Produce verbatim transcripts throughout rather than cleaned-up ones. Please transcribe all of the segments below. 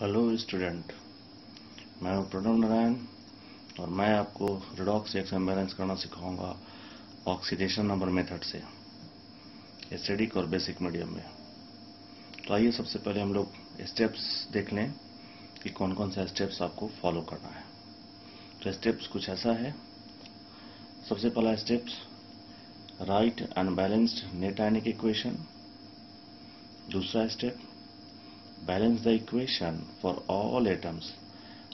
Hello student, मैं हूं प्रणव नारायण और मैं आपको रिडॉक्स रिएक्शन बैलेंस करना सिखाऊंगा ऑक्सीडेशन नंबर मेथड से एसिडिक और बेसिक मीडियम में। तो आइए सबसे पहले हम लोग स्टेप्स देख लें कि कौन कौन सा स्टेप्स आपको फॉलो करना है। तो स्टेप्स कुछ ऐसा है। सबसे पहला steps right unbalanced net ionic equation. दूसरा step Balance the equation for all atoms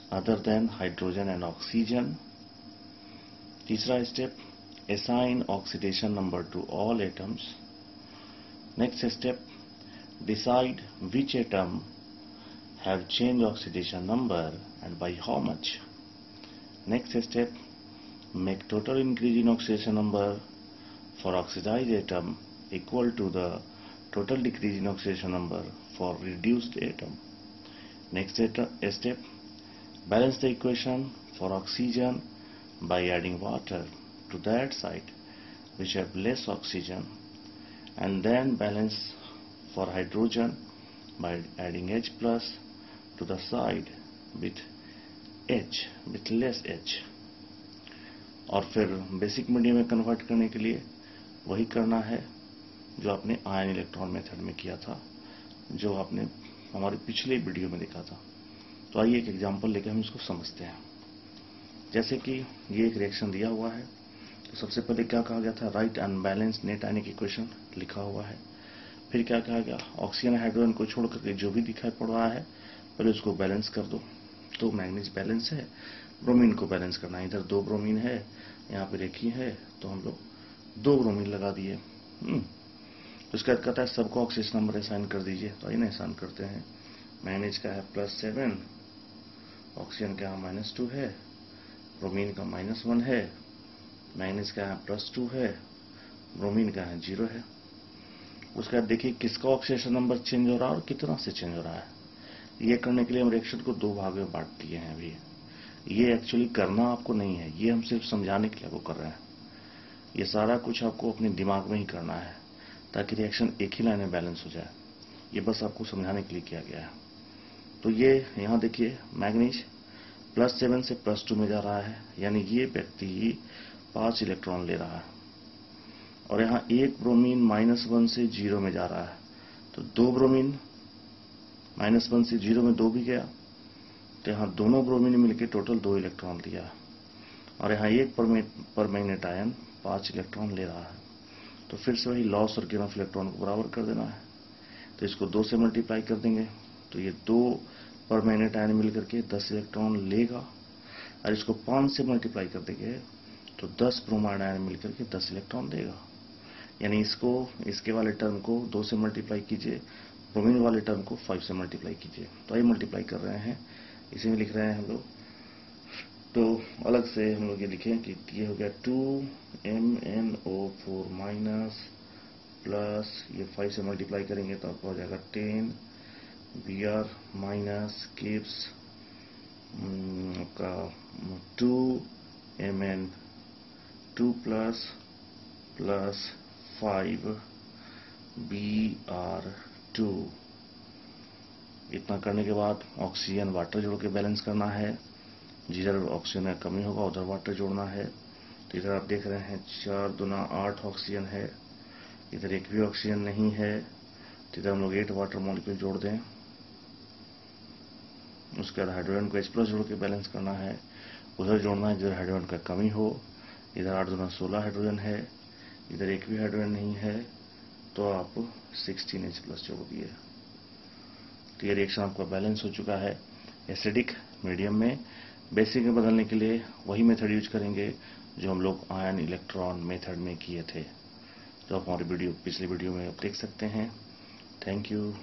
other than hydrogen and oxygen. तीसरा step, assign oxidation number to all atoms. Next step, decide which atom have changed oxidation number and by how much. Next step, make total increase in oxidation number for oxidized atom equal to the total decrease in oxidation number for reduced atom. Next step, balance the equation for oxygen by adding water to that side which have less oxygen, and then balance for hydrogen by adding H plus to the side with H with less H. और फिर basic medium में convert करने के लिए वही करना है जो आपने आयन इलेक्ट्रॉन मेथड में किया था, जो आपने हमारे पिछले वीडियो में देखा था। तो आइए एक एग्जांपल लेकर हम इसको समझते हैं। जैसे कि ये एक रिएक्शन दिया हुआ है, तो सबसे पहले क्या कहा गया था, right unbalanced net ionic equation लिखा हुआ है। फिर क्या कहा गया, ऑक्सीजन हाइड्रोजन को छोड़ करके जो भी दिखाई पड़ रहा है पहले उसको बैलेंस कर दो। तो मैंगनीज बैलेंस है, ब्रोमीन को बैलेंस करना है। इधर दो ब्रोमीन है, यहाँ पर एक ही है, तो हम लोग दो ब्रोमीन लगा दिए। उसके बाद कहता है सबको ऑक्सीजन नंबर असाइन कर दीजिए। तो आइए ना असाइन करते हैं। मैंगनीज का है प्लस सेवन, ऑक्सीजन का यहाँ माइनस टू है, ब्रोमीन का माइनस वन है, मैंगनीज का यहाँ प्लस टू है, ब्रोमीन का यहाँ जीरो है। उसके बाद देखिए किसका ऑक्सीजन नंबर चेंज हो रहा है और कितना से चेंज हो रहा है। ये करने के लिए हम रिएक्शन को दो भाग में बांट दिए हैं। अभी ये एक्चुअली करना आपको नहीं है, ये हम सिर्फ समझाने के लिए आपको कर रहे हैं। ये सारा कुछ आपको अपने दिमाग में ही करना है ताकि रिएक्शन एक ही लाइन में बैलेंस हो जाए। ये बस आपको समझाने के लिए किया गया है। तो ये यहाँ देखिए मैग्नीज प्लस सेवन से प्लस टू में जा रहा है, यानी ये व्यक्ति ही पांच इलेक्ट्रॉन ले रहा है। और यहाँ एक ब्रोमीन माइनस वन से जीरो में जा रहा है, तो दो ब्रोमीन माइनस वन से जीरो में दो भी गया, तो यहाँ दोनों ब्रोमीन मिलकर टोटल दो इलेक्ट्रॉन लिया। और यहाँ एक परमैंगनेट आयन पांच इलेक्ट्रॉन ले रहा है, तो फिर से वही लॉस और गेन ऑफ इलेक्ट्रॉन को बराबर कर देना है। तो इसको दो से मल्टीप्लाई कर देंगे, तो ये दो परमैंगनेट आयन मिलकर के दस इलेक्ट्रॉन लेगा। और इसको पांच से मल्टीप्लाई कर देंगे तो दस ब्रोमाइड आयन मिलकर के दस इलेक्ट्रॉन देगा। यानी इसको इसके वाले टर्म को दो से मल्टीप्लाई कीजिए, ब्रोमीन वाले टर्म को फाइव से मल्टीप्लाई कीजिए। तो ये मल्टीप्लाई कर रहे हैं, इसी में लिख रहे हैं हम लोग। तो अलग से हम लोग ये लिखें कि ये हो गया two M N O four minus plus, ये फाइव से मल्टीप्लाई करेंगे तो आपको हो जाएगा ten B R minus gives आपका two M N two plus plus five B R two. इतना करने के बाद ऑक्सीजन वाटर जोड़ के बैलेंस करना है। जिधर ऑक्सीजन में कमी होगा उधर वाटर जोड़ना है। तो इधर आप देख रहे हैं चार दुना आठ ऑक्सीजन है, इधर एक भी ऑक्सीजन नहीं है, तो इधर हम लोग एट वाटर मॉलिक्यूल जोड़ दें। उसके बाद हाइड्रोजन को एच प्लस जोड़ के बैलेंस करना है। उधर जोड़ना है जिधर हाइड्रोजन का कमी हो। इधर आठ दुना सोलह हाइड्रोजन है, इधर एक भी हाइड्रोजन नहीं है, तो आप सिक्सटीन एच प्लस जोड़ दिए। तो ये रिएक्शन आपका बैलेंस हो चुका है। एसिडिक मीडियम में बेसिक में बदलने के लिए वही मेथड यूज करेंगे जो हम लोग आयन इलेक्ट्रॉन मेथड में किए थे, जो आप हमारे वीडियो पिछले वीडियो में आप देख सकते हैं। Thank you.